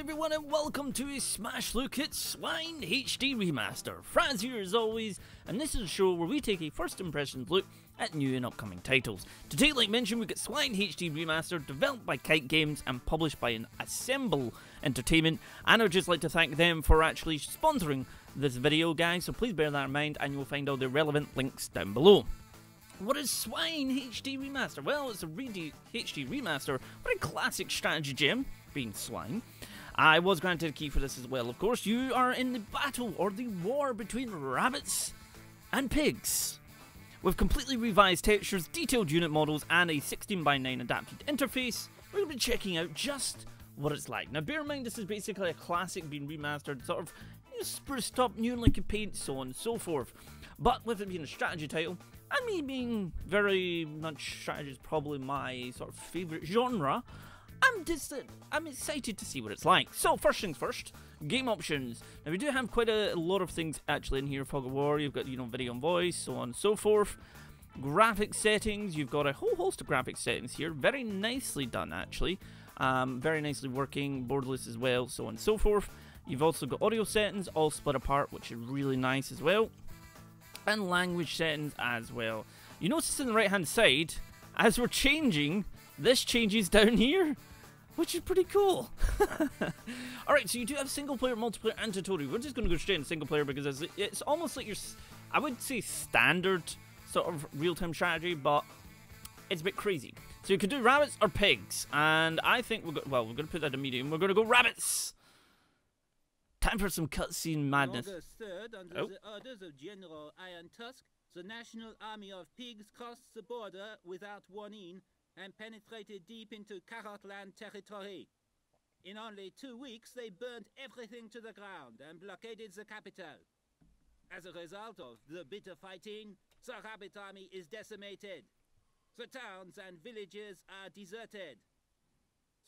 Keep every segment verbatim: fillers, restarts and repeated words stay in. everyone, and welcome to a Smash Look at S W I N E H D Remaster. Frazzz here as always, and this is a show where we take a first impressions look at new and upcoming titles. Today, like mentioned, we've got S W I N E H D Remaster, developed by Kite Games and published by an Assemble Entertainment, and I'd just like to thank them for actually sponsoring this video, guys, so please bear that in mind, and you'll find all the relevant links down below. What is S W I N E H D Remaster? Well, it's a H D Remaster for a classic strategy gem, being S W I N E. I was granted a key for this as well, of course. You are in the battle or the war between rabbits and pigs, with completely revised textures, detailed unit models, and a sixteen by nine adapted interface. We're going to be checking out just what it's like. Now, bear in mind, this is basically a classic being remastered, sort of you know, spruced up, new and like a paint, so on and so forth. But with it being a strategy title, and me being very much strategy is probably my sort of favourite genre, I'm just, I'm excited to see what it's like. So first things first, game options. Now we do have quite a lot of things actually in here. Fog of War, you've got you know video and voice, so on and so forth. Graphic settings, you've got a whole host of graphic settings here. Very nicely done actually. Um, very nicely working, borderless as well, so on and so forth. You've also got audio settings, all split apart, which is really nice as well. And language settings as well. You notice on the right hand side, as we're changing, this changes down here, which is pretty cool. Alright, so you do have single player, multiplayer, and tutorial. We're just going to go straight into single player because it's, it's almost like your, I would say standard sort of real-time strategy, but it's a bit crazy. So you could do rabbits or pigs, and I think we're, go well, we're going to put that in medium. We're going to go rabbits! Time for some cutscene madness. On the third, under oh. the orders of General Iron Tusk, the national army of pigs crossed the border without warning and penetrated deep into Carrotland territory. In only two weeks, they burned everything to the ground and blockaded the capital. As a result of the bitter fighting, the rabbit army is decimated. The towns and villages are deserted.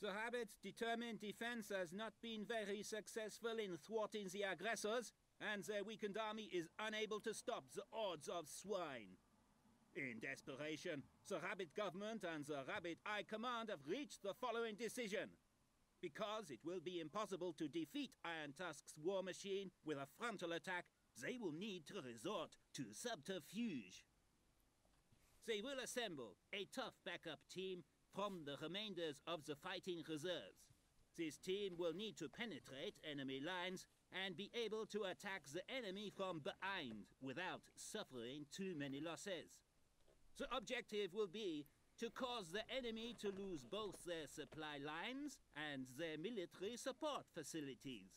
The rabbits' determined defense has not been very successful in thwarting the aggressors, and their weakened army is unable to stop the hordes of swine. In desperation, the rabbit government and the rabbit eye command have reached the following decision. Because it will be impossible to defeat Iron Tusk's war machine with a frontal attack, they will need to resort to subterfuge. They will assemble a tough backup team from the remainders of the fighting reserves. This team will need to penetrate enemy lines and be able to attack the enemy from behind without suffering too many losses. The objective will be to cause the enemy to lose both their supply lines and their military support facilities.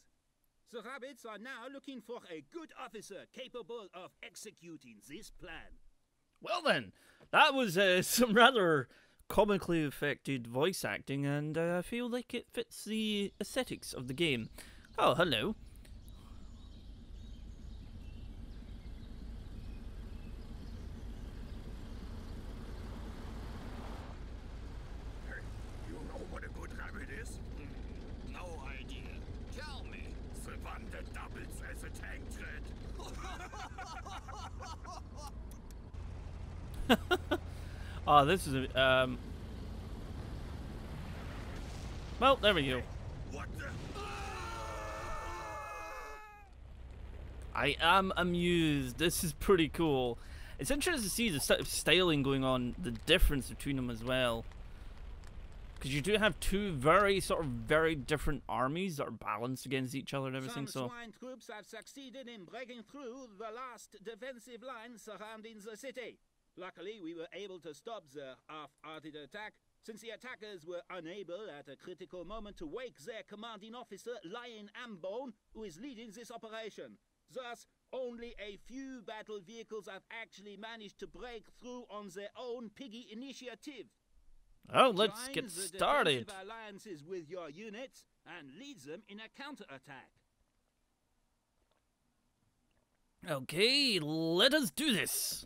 The rabbits are now looking for a good officer capable of executing this plan. Well then, that was uh, some rather comically affected voice acting, and uh, I feel like it fits the aesthetics of the game. Oh, hello. Hey, you know what a good rabbit is? Mm, no idea. Tell me. The one that doubles as a tank tread. Oh, this is a, um... well, there we go. What the? I am amused. This is pretty cool. It's interesting to see the sort of styling going on, the difference between them as well. Because you do have two very, sort of, very different armies that are balanced against each other and everything, so... Some swine troops have succeeded in breaking through the last defensive line surrounding the city. Luckily, we were able to stop the half-hearted attack, since the attackers were unable at a critical moment to wake their commanding officer, Lion Ambone, who is leading this operation. Thus, only a few battle vehicles have actually managed to break through on their own piggy initiative. Oh, let's Join get started. Defensive alliances with your units and leads them in a counterattack. Okay, let us do this.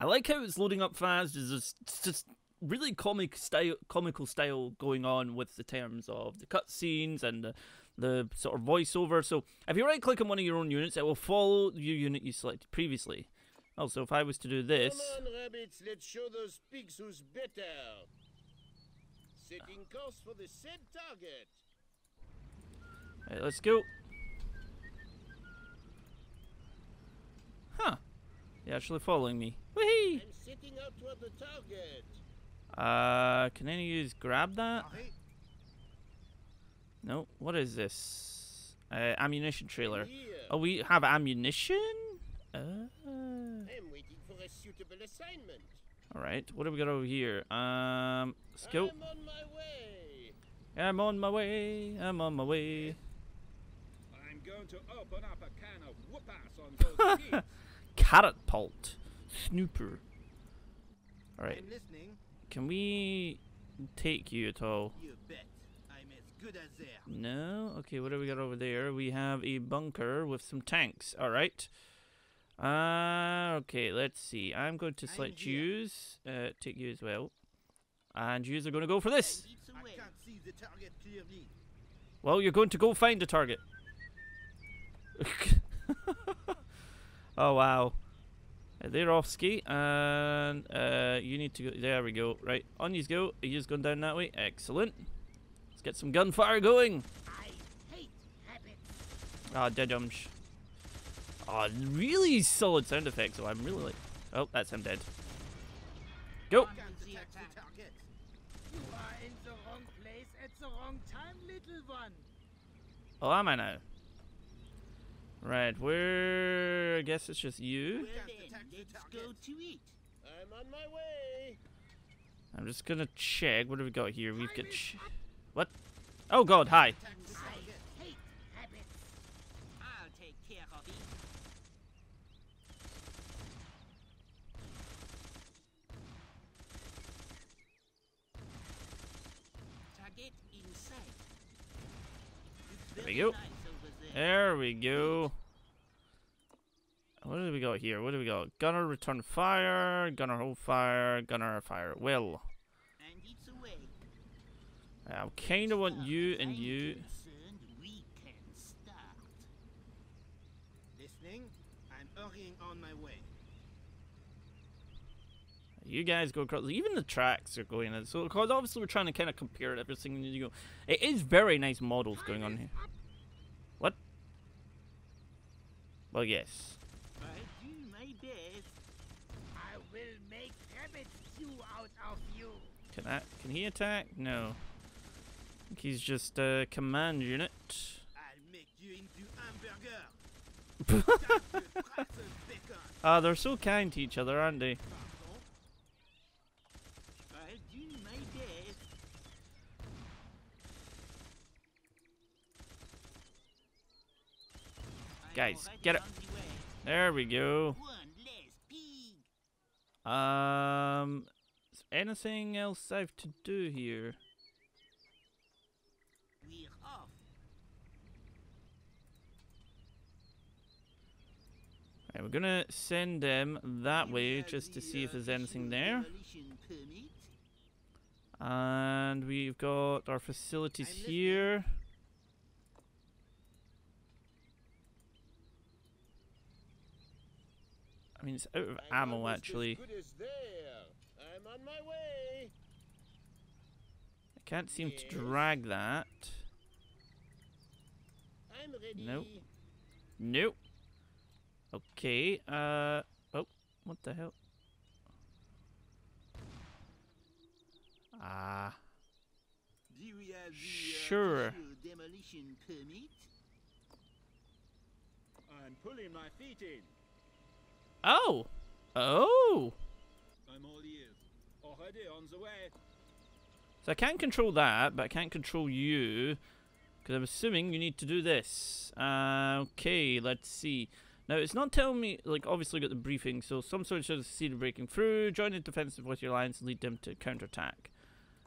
I like how it's loading up fast. There's just really comic style, comical style going on with the terms of the cutscenes and the, the sort of voiceover. So if you right-click on one of your own units, it will follow the unit you selected previously. Also, if I was to do this... Come on, rabbits, let's show those pigs who's better. Setting course for the said target. Alright, let's go. Huh. They're actually following me. Woohee! I'm sitting up toward the target. Uh, can any of you grab that? No. What is this? Uh, ammunition trailer. Oh, we have ammunition? Uh, I'm waiting for a suitable assignment. Alright, what have we got over here? Um, let's go. I'm on my way. I'm on my way. I'm on my way. I'm going to open up a can of whoop-ass on those kids. Carrot Palt. Snooper. Alright. I'm listening. Can we take you at all? You bet. I'm as good as there. No? Okay, what have we got over there? We have a bunker with some tanks. Alright. Uh, okay, let's see. I'm going to select use. Uh, take you as well. And yous are going to go for this. I can't see the target clearly. Well, you're going to go find the target. Oh, wow. They're off ski, and uh, you need to go. There we go. Right, on yous go. Are yous going down that way? Excellent. Let's get some gunfire going. I hate habits. Ah, dead umsh. Oh, really solid sound effects. So I'm really like. Oh, that's him dead. Go. You are in the wrong place at the wrong time, little one. Oh, am I now? Right, where? I guess it's just you. Well, let's go to eat. I'm on my way. I'm just gonna check. What do we got here? We've got. Ch what? Oh God! Hi. I hate habits. I'll take care of it. Target inside. There we go. There we go. What do we got here? What do we got? Gunner return fire, gunner hold fire, gunner fire. Well, I kind of want you and you. We can start. Listening. I'm hurrying on my way. You guys go across. Even the tracks are going in. So, because obviously we're trying to kind of compare everything. You go. It is very nice models going on here. What? Well, yes. I do my best. I will make rabbit stew out of you. Can I? Can he attack? No. I think he's just a uh, command unit. I'll make you into hamburger. Ah, uh, they're so kind to each other, aren't they? I do my best. Guys, get it. There we go. Um, is there anything else I have to do here? We're off. Right, we're gonna send them that way just to see if there's anything there. And we've got our facilities here. I mean, it's out of ammo, actually. I'm on my way. I can't seem to drag that. I'm ready. Nope. Nope. Okay. Uh. Oh, what the hell? Ah. Do we have the, uh, sure. Demolition permit? I'm pulling my feet in. Oh! Oh! I'm all ears. Already on the way. So I can't control that, but I can't control you. Because I'm assuming you need to do this. Uh, okay, let's see. Now, it's not telling me, like, obviously got the briefing. So some sort of succeeded breaking through. Join the defensive with your alliance and lead them to counterattack.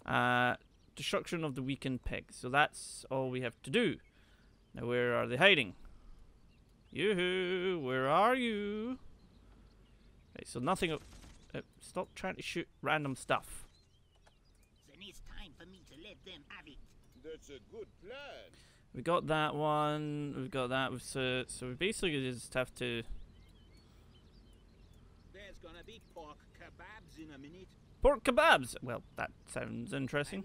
Uh, destruction of the weakened pigs. So that's all we have to do. Now, where are they hiding? Yoo-hoo! Where are you? So nothing. Uh, stop trying to shoot random stuff. Then it's time for me to let them have it. That's a good plan. We got that one. We've got that. So, so we basically just have to. There's gonna be pork kebabs in a minute. Pork kebabs! Well, that sounds interesting.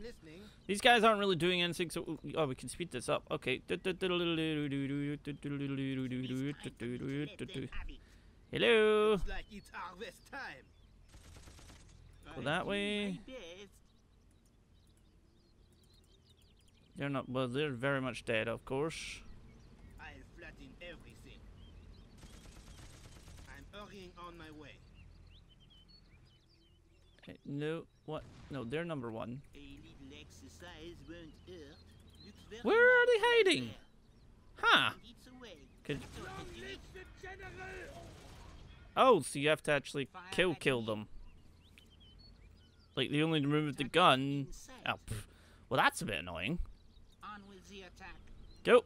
These guys aren't really doing anything, so... Oh, we can speed this up. Okay. Hello! Looks like it's harvest time. Go that way. They're not... Well, they're very much dead, of course. I'll flatten everything. I'm hurrying on my way. Uh, no, what? No, they're number one. A little exercise won't hurt. Where are they hiding? Huh? Could... Oh, so you have to actually kill kill them. Like they only remove the gun. Oh, pff. Well, that's a bit annoying. On with the attack. Go.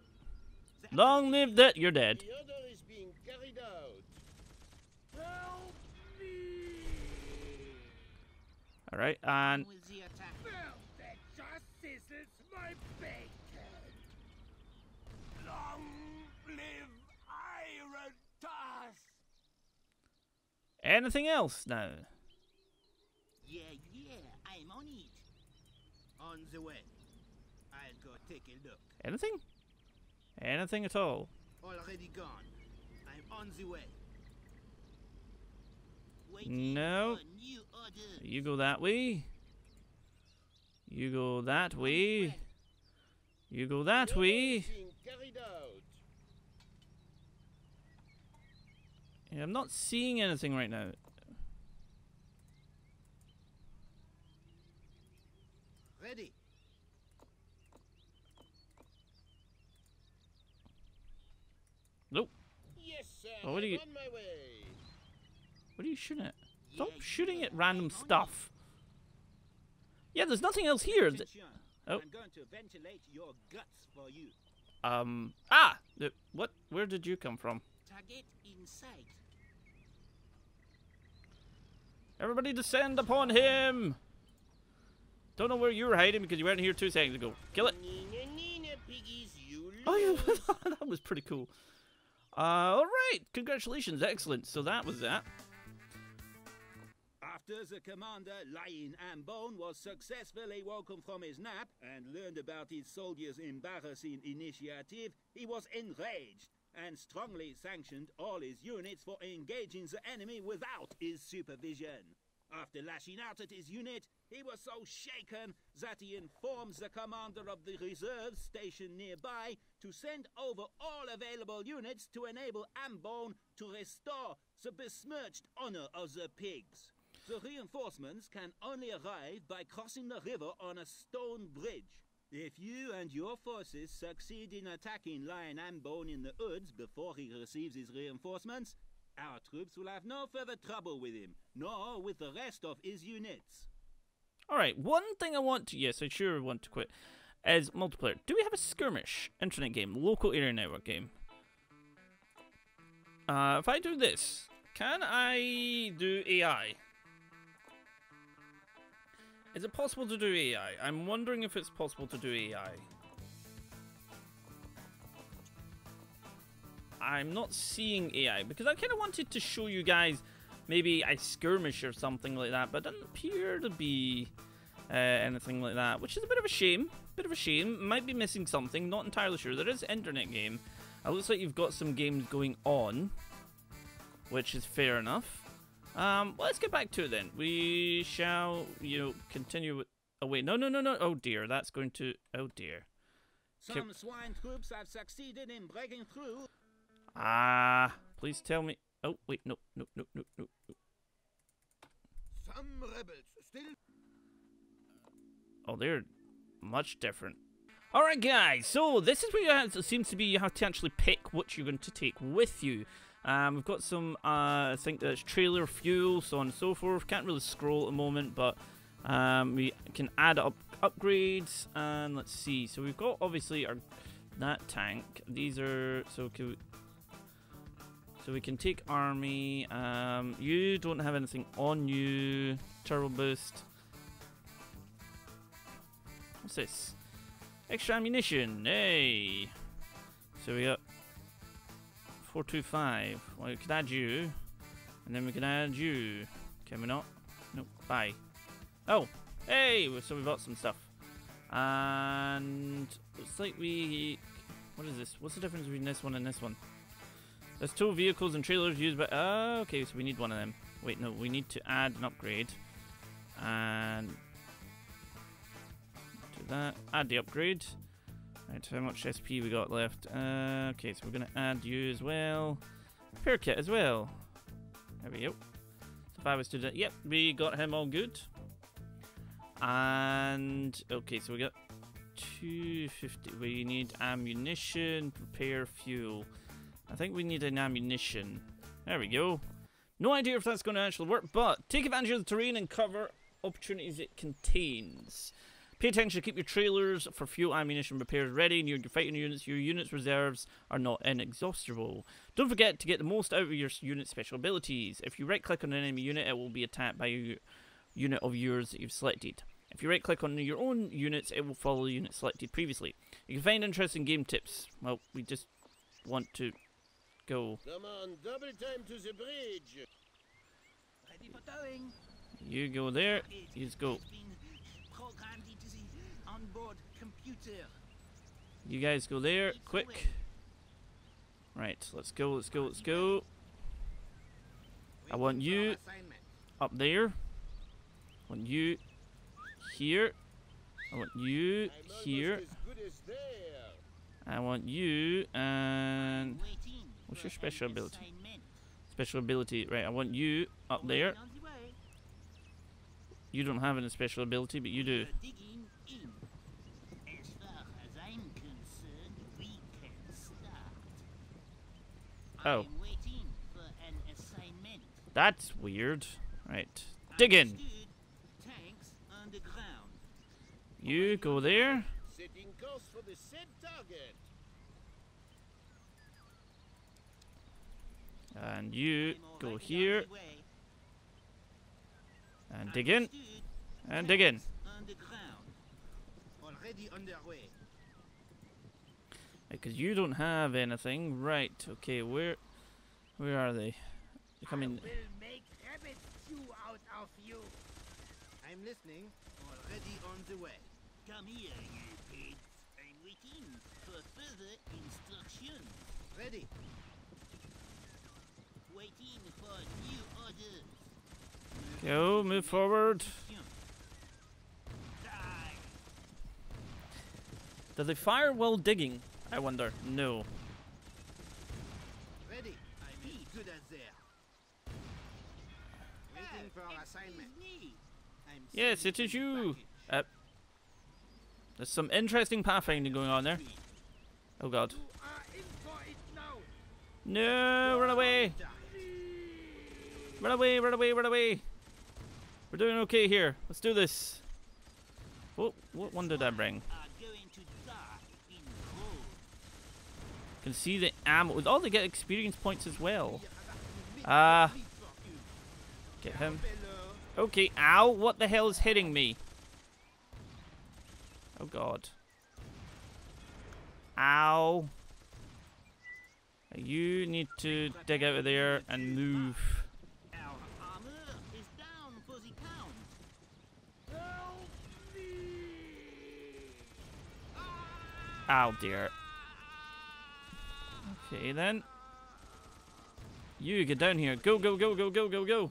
Long live that. You're dead. The order is being carried out. Help me. All right, and long live Iron Tusk. Anything else now? Yeah, yeah, I'm on it. On the way. I'll go take a look. Anything? Anything at all? Already gone. I'm on the way. No. You go that way. You go that way. You go that way. Yeah, I'm not seeing anything right now. Ready. Nope. Yes, sir. Oh, what are you? What are you shooting at? Stop shooting at random stuff. Yeah, there's nothing else here. Oh. I'm going to ventilate your guts for you. Um. Ah. The, what? Where did you come from? Target in sight. Everybody descend upon him. Don't know where you were hiding because you weren't here two seconds ago. Kill it. Nina, Nina, piggies, you oh, yeah. That was pretty cool. Uh, all right. Congratulations. Excellent. So that was that. After the commander, Lion Ambone, was successfully woken from his nap and learned about his soldiers' embarrassing initiative, he was enraged and strongly sanctioned all his units for engaging the enemy without his supervision. After lashing out at his unit, he was so shaken that he informed the commander of the reserve stationed nearby to send over all available units to enable Ambone to restore the besmirched honor of the pigs. The reinforcements can only arrive by crossing the river on a stone bridge. If you and your forces succeed in attacking Lion Ambone in the woods before he receives his reinforcements, our troops will have no further trouble with him, nor with the rest of his units. Alright, one thing I want to... Yes, I sure want to quit. Is multiplayer. Do we have a skirmish? Internet game. Local area network game. Uh, if I do this, can I do A I? Is it possible to do A I? I'm wondering if it's possible to do A I. I'm not seeing A I because I kind of wanted to show you guys maybe I skirmish or something like that, but it doesn't appear to be uh, anything like that, which is a bit of a shame. Bit of a shame. Might be missing something. Not entirely sure. There is an internet game. It looks like you've got some games going on, which is fair enough. Um, well, let's get back to it then. We shall, you know, continue with... Oh, wait. No, no, no, no. Oh, dear. That's going to... Oh, dear. Some swine troops have succeeded in breaking through. Ah, please tell me... Oh, wait. No, no, no, no, no, no. Some rebels still... Oh, they're much different. All right, guys. So, this is where you have, it seems to be you have to actually pick what you're going to take with you. Um, we've got some, uh, I think that's trailer fuel, so on and so forth. Can't really scroll at the moment, but um, we can add up upgrades. And let's see. So we've got obviously our that tank. These are so can we, so we can take army. Um, you don't have anything on you. Turbo boost. What's this? Extra ammunition. Hey. So we got. four two five. Well, we could add you, and then we can add you. Can we not? Nope. Bye. Oh! Hey! So we bought some stuff. And looks like we... What is this? What's the difference between this one and this one? There's two vehicles and trailers used by... Oh, okay, so we need one of them. Wait, no, we need to add an upgrade. And... do that. Add the upgrade. Right, how much S P we got left? Uh, okay, so we're going to add you as well. Repair kit as well. There we go. So if I was to do that... Yep, we got him all good. And... okay, so we got two fifty. We need ammunition, prepare fuel. I think we need an ammunition. There we go. No idea if that's going to actually work, but take advantage of the terrain and cover opportunities it contains. Pay attention to keep your trailers for fuel, ammunition, repairs ready near your fighting units. Your units' reserves are not inexhaustible. Don't forget to get the most out of your unit's special abilities. If you right-click on an enemy unit, it will be attacked by a unit of yours that you've selected. If you right-click on your own units, it will follow the unit selected previously. You can find interesting game tips. Well, we just want to... go. Come on, double time to the bridge. Ready for towing. You go there. You go. Programmed into the onboard computer. You guys go there, quick. Right, let's go, let's go, let's go. I want you up there. I want you here. I want you here. I want you and. What's your special ability? Special ability, right, I want you up there. You don't have any special ability, but you do. Oh. That's weird. Right, dig in. You go there. And you go here and dig in and dig in. Because you don't have anything, right? Okay, where, where are they? They're coming. I will make rabbit stew out of you. I'm listening. Already on the way. Come here, you pigs. I'm waiting for further instructions. Ready. Waiting for new orders. Go, move forward. Do they fire while digging? I wonder. No. Ready. I'm as good as there. Waiting for our assignment. Yes, it is you. Uh, there's some interesting pathfinding going on there. Oh God. No, run away. Run away, run away, run away. We're doing okay here. Let's do this. Oh, what one did I bring? Can see the ammo. Oh, they get experience points as well. Ah. Uh, get him. Okay, ow. What the hell is hitting me? Oh, God. Ow. You need to dig out of there and move. Oh dear. Okay then. You get down here. Go, go, go, go, go, go, go.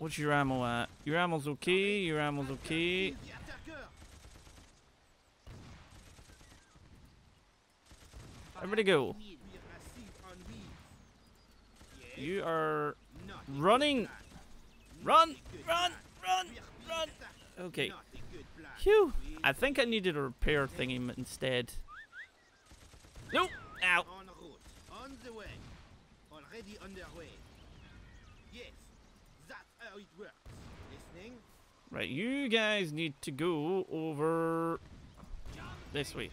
What's your ammo at? Your ammo's okay. Your ammo's okay. Everybody go. You are running. Run, run, run, run. Okay. Phew. I think I needed a repair thingy instead. Nope. Ow. On the way. Already underway. Yes. That's how it works. Listening? Right, you guys need to go over this way.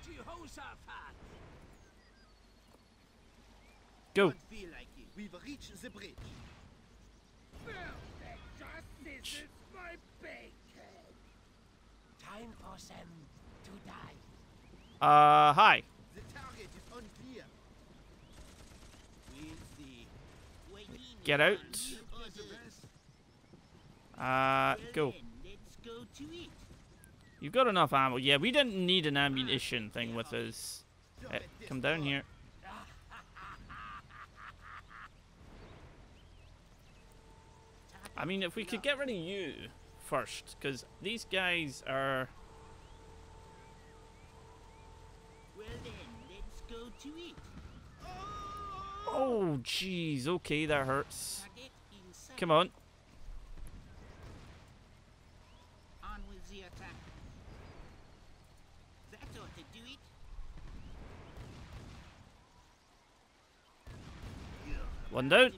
Go. We've reached the bridge. Perfect justice is my bait. Time for them to die. Uh, hi. The target is unclear. We'll see. Get out. Uh, go. You've got enough ammo. Yeah, we didn't need an ammunition thing with us. Uh, come down here. I mean, if we could get rid of you first, because these guys are... Well then, let's go to it. Oh, jeez. Okay, that hurts. Come on. On with the attack. That ought to do it. One down.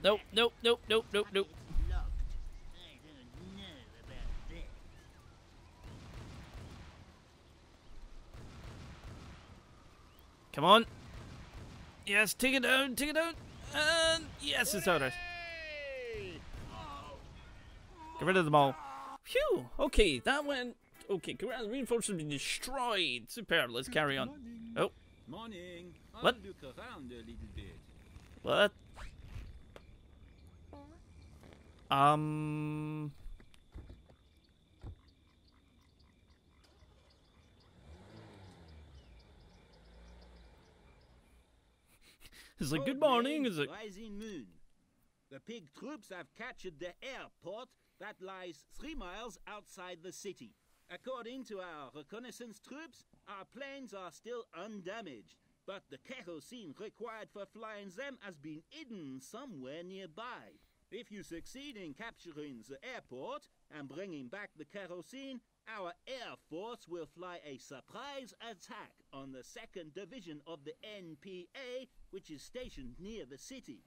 Nope, nope, nope, nope, nope, nope. Come on. Yes, take it down, take it down. And yes, it's out. Get rid of them all. Phew, okay, that went. Okay, reinforcements have been destroyed. Superb, let's carry on. Oh. Morning. What? I'll look around a little bit. What? Um. It's like, good morning. It's like. Rising moon. The pig troops have captured the airport that lies three miles outside the city. According to our reconnaissance troops, our planes are still undamaged, but the kerosene required for flying them has been hidden somewhere nearby. If you succeed in capturing the airport and bringing back the kerosene, our Air Force will fly a surprise attack on the second division of the N P A, which is stationed near the city.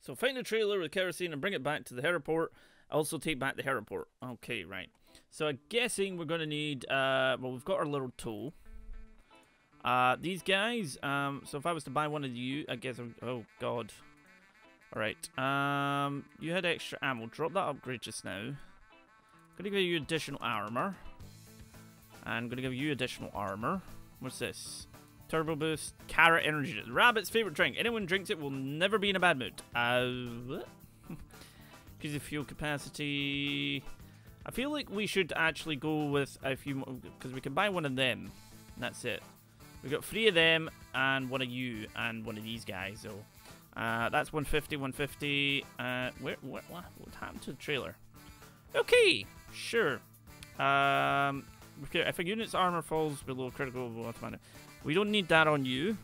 So find a trailer with kerosene and bring it back to the airport. Also take back the airport. Okay, right. So I'm guessing we're going to need... Uh, well, we've got our little tool. Uh, these guys... Um, so if I was to buy one of you, I guess... I'm, oh, God... Alright, um, you had extra ammo. Drop that upgrade just now. I'm gonna give you additional armor. I'm gonna give you additional armor. What's this? Turbo boost, carrot energy. Rabbit's favorite drink. Anyone drinks it will never be in a bad mood. Uh, gives you fuel capacity. I feel like we should actually go with a few more, because we can buy one of them. And that's it. We've got three of them, and one of you, and one of these guys, so... Uh, that's one fifty, one fifty, uh, where, where, what, what happened to the trailer? Okay, sure. Um, if a unit's armor falls below critical, we don't need that on you.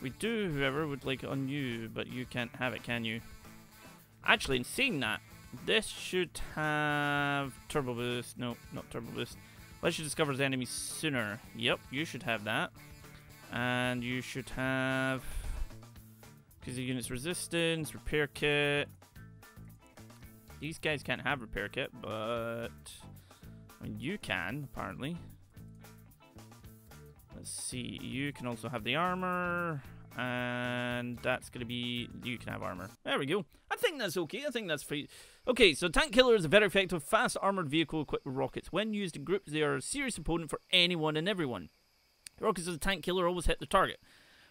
We do, whoever would like it on you, but you can't have it, can you? Actually, in seeing that, this should have turbo boost. No, not turbo boost. Let's you discover the enemy sooner. Yep, you should have that. And you should have... Because the unit's resistance, repair kit. These guys can't have repair kit, but I mean, you can apparently. Let's see. You can also have the armor, and that's gonna be you can have armor. There we go. I think that's okay. I think that's free. Okay, so tank killer is a very effective, fast armored vehicle equipped with rockets. When used in groups, they are a serious opponent for anyone and everyone. The rockets of the tank killer always hit the target.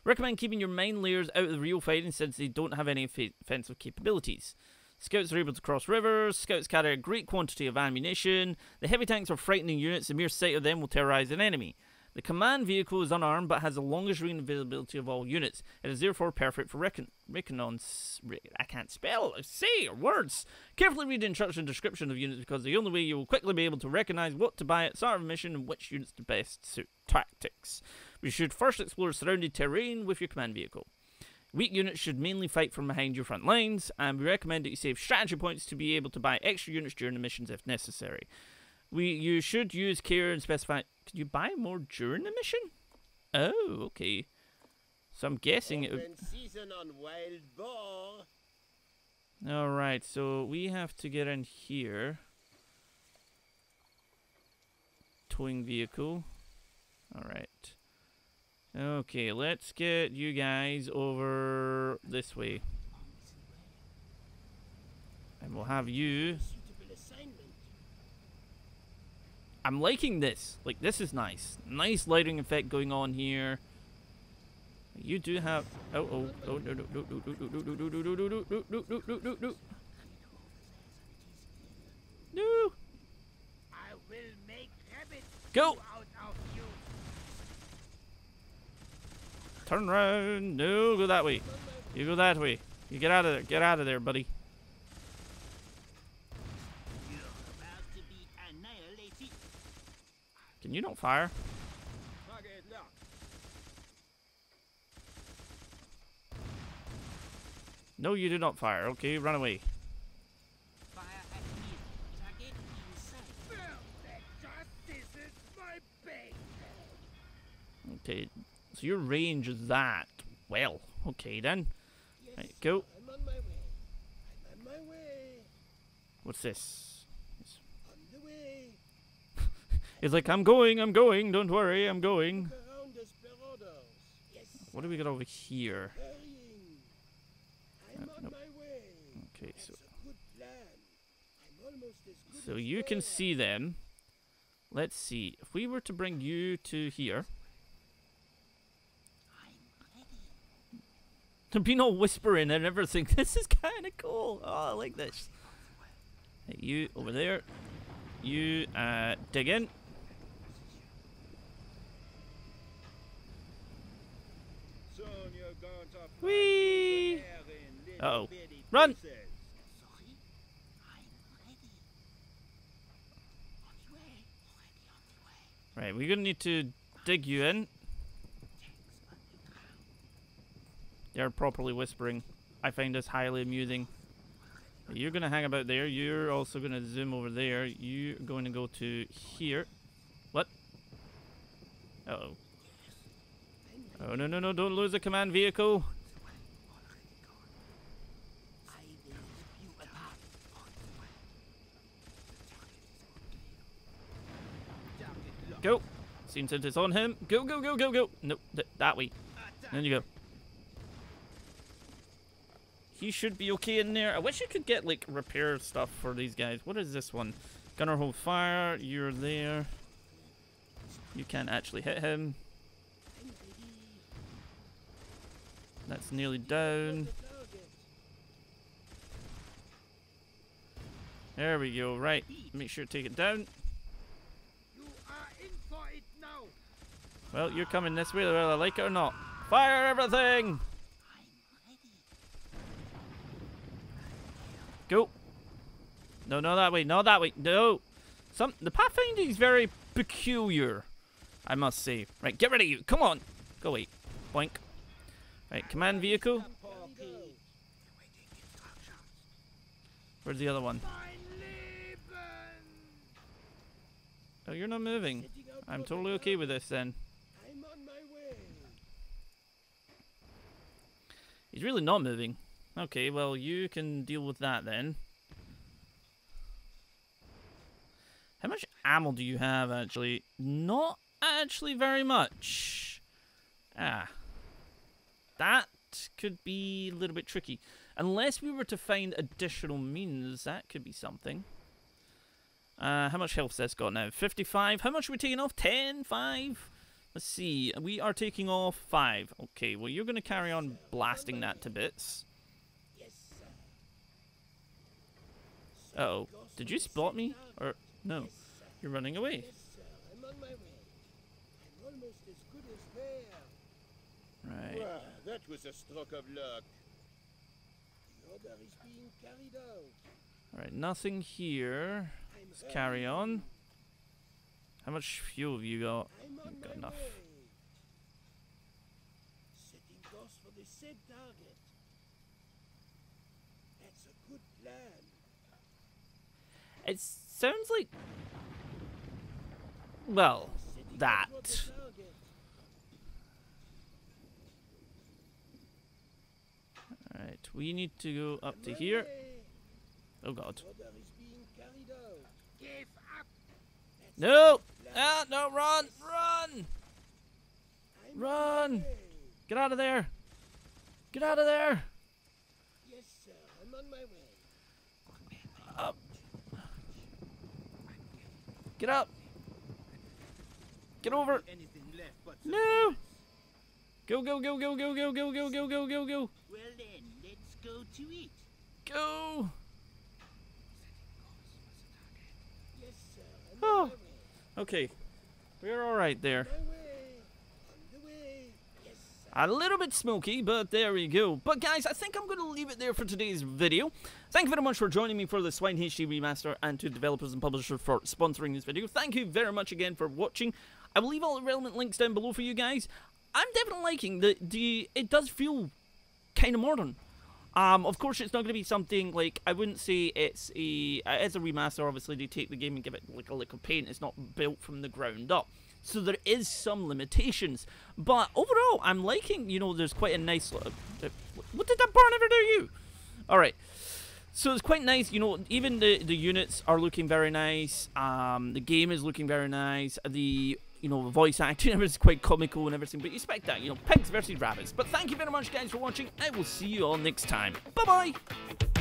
Recommend keeping your mine layers out of the real fighting since they don't have any offensive capabilities. Scouts are able to cross rivers. Scouts carry a great quantity of ammunition. The heavy tanks are frightening units. The mere sight of them will terrorize an enemy. The command vehicle is unarmed but has the longest range availability of all units. It is therefore perfect for recon... reconnaissance. I can't spell. Say your words. Carefully read the instruction and description of units because the only way you will quickly be able to recognize what to buy at the start of a mission and which units to best suit tactics. You should first explore surrounded terrain with your command vehicle. Weak units should mainly fight from behind your front lines, and we recommend that you save strategy points to be able to buy extra units during the missions if necessary. We, you should use care and specify... Could you buy more during the mission? Oh, okay. So I'm guessing Open it would... season on wild boar. Alright, so we have to get in here. Towing vehicle. Alright. Okay, let's get you guys over this way. And we'll have you... I'm liking this. Like, this is nice. Nice lighting effect going on here. You do have... Oh, oh, oh, no, no, no, no, no, no, no, no, no, no, no, no, no, no, no, no. No. I will make rabbits go out of you. Turn around. No, go that way. You go that way. You get out of there. Get out of there, buddy. You're about to be annihilated. Can you not fire? No, you do not fire. Okay, run away. Fire at me. Target inside. Well, just isn't my base. Okay, so your range is that. Well, okay then. Yes, right, go. I'm on my way. I'm on my way. What's this? It's on the way. It's like, I'm going, I'm going. Don't worry, I'm going. Yes. What do we got over here? I'm on nope. my way. Okay, so so you can see them. Let's see if we were to bring you to here. There be no whispering and everything. This is kind of cool. Oh, I like this. Hey, you over there. You uh, dig in. Whee! Uh oh. Run! Right, we're gonna need to dig you in. They're properly whispering. I find this highly amusing. You're gonna hang about there. You're also gonna zoom over there. You're going to go to here. What? Uh oh. Oh, no, no, no, don't lose the command vehicle. Go. Seems that it's on him. Go, go, go, go, go. No, th that way. Then you go. He should be okay in there. I wish you could get, like, repair stuff for these guys. What is this one? Gunner hold fire. You're there. You can't actually hit him. That's nearly down. There we go. Right. Make sure to take it down. Well, you're coming this way, whether I like it or not. Fire everything! Go! No, not that way, not that way, no! Some, the pathfinding is very peculiar, I must say. Right, get rid of you, come on! Go wait. Boink. Right, command vehicle. Where's the other one? Oh, you're not moving. I'm totally okay with this then. He's really not moving. Okay, well, you can deal with that then. How much ammo do you have, actually? Not actually very much. Ah. That could be a little bit tricky. Unless we were to find additional means, that could be something. Uh, how much health's this got now? fifty-five. How much are we taking off? ten? five? Let's see. We are taking off five. Okay, well, you're going to carry on blasting that to bits. Uh-oh. Did you spot me? Or no. You're running away. Right. Wow, that was a stroke of luck. The order is being carried out. Alright, nothing here. Let's carry on. How much fuel have you got? I've got enough. Setting course for the said target. That's a good plan. It sounds like, well, that. All right, we need to go up to here. Oh God. No! Ah, no, run! Run! Run! Get out of there! Get out of there! Yes, sir, I'm on my way. Up! Get up! Get over. No. Go, go, go, go, go, go, go, go, go, go, go, go. Well then, let's go to it. Go. Oh. Okay. We're all right there. A little bit smoky, but there we go. But guys, I think I'm going to leave it there for today's video. Thank you very much for joining me for the S W I N E H D Remaster, and to developers and publishers for sponsoring this video. Thank you very much again for watching. I will leave all the relevant links down below for you guys. I'm definitely liking the, the it does feel kind of modern. Um, of course, it's not going to be something like, I wouldn't say it's a, it's a remaster. Obviously, they take the game and give it like a lick of paint. It's not built from the ground up. So there is some limitations, but overall, I'm liking, you know, there's quite a nice, what did that barn ever do you? Alright, so it's quite nice, you know, even the, the units are looking very nice, um, the game is looking very nice, the, you know, voice acting is quite comical and everything, but you expect that, you know, pigs versus rabbits. But thank you very much, guys, for watching. I will see you all next time. Bye-bye!